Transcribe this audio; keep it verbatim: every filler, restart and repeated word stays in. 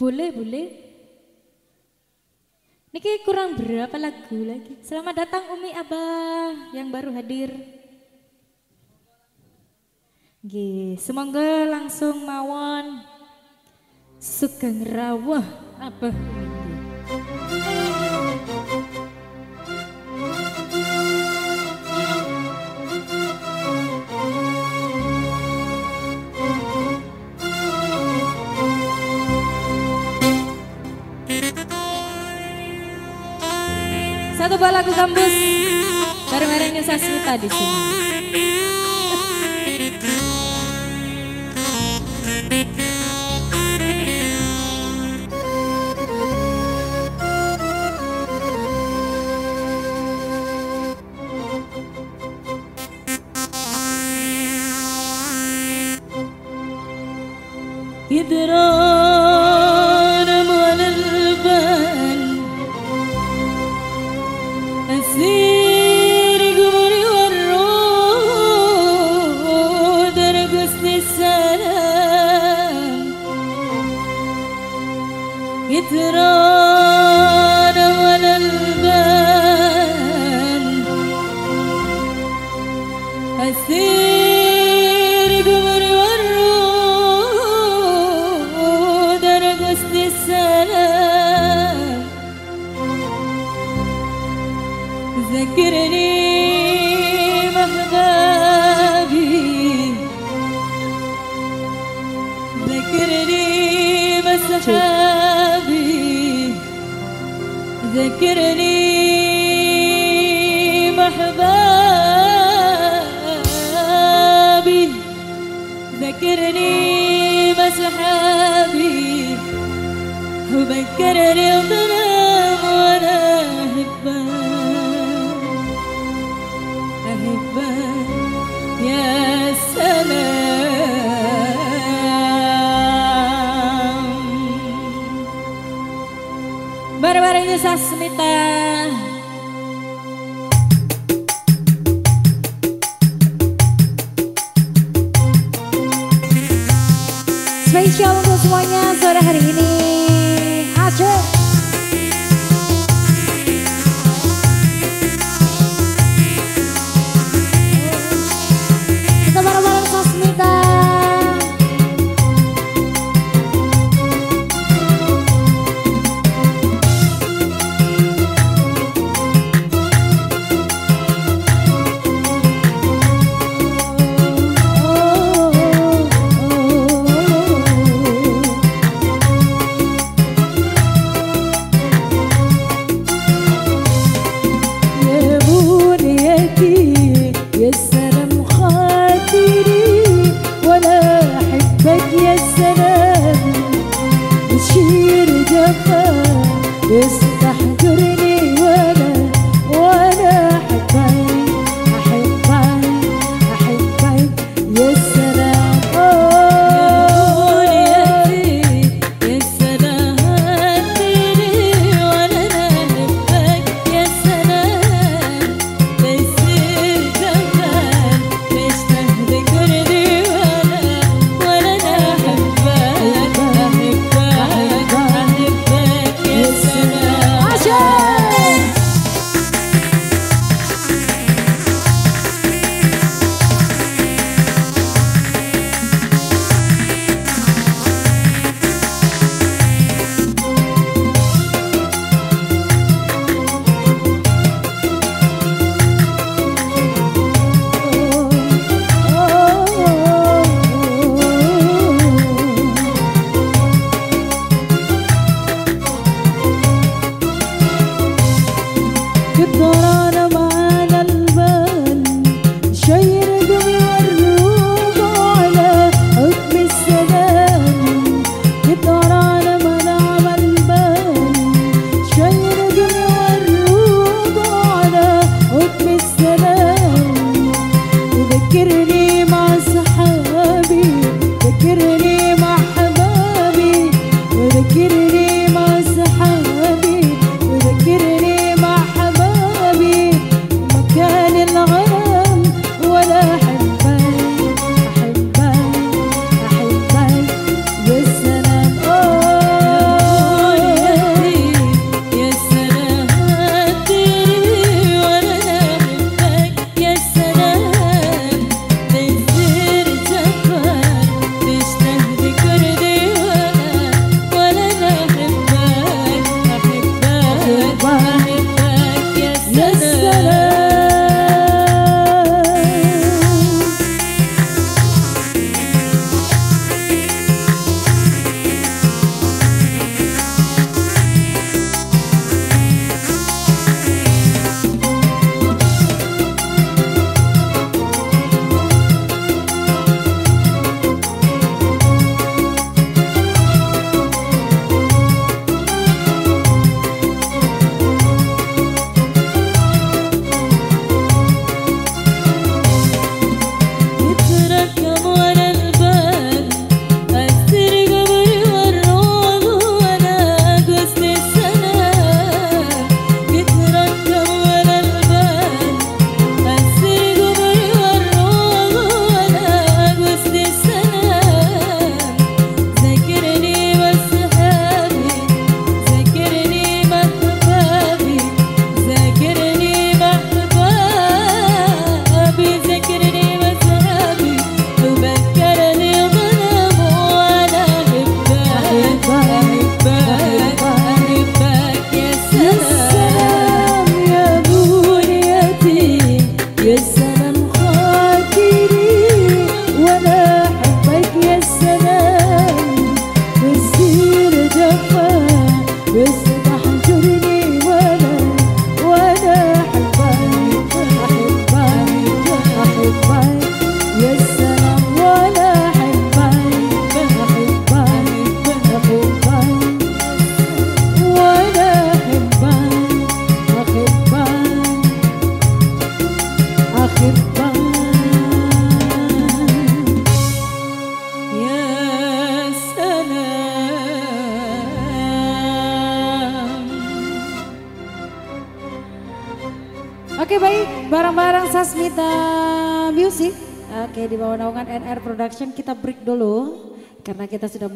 Boleh, boleh. Niki kurang berapa lagu lagi. Selamat datang Umi Abah yang baru hadir. Nggih, semonggo langsung mawon. Sugeng rawuh Abah. Satu buah lagu kampus bareng-barengnya Sasmita di sini. Spesial untuk semuanya sore hari ini. Asyik. ذكرني مع صحابي وذكرني مع حبابي Oke baik, bareng-bareng Sasmita Music. Oke, di bawah naungan N R Production kita break dulu karena kita sudah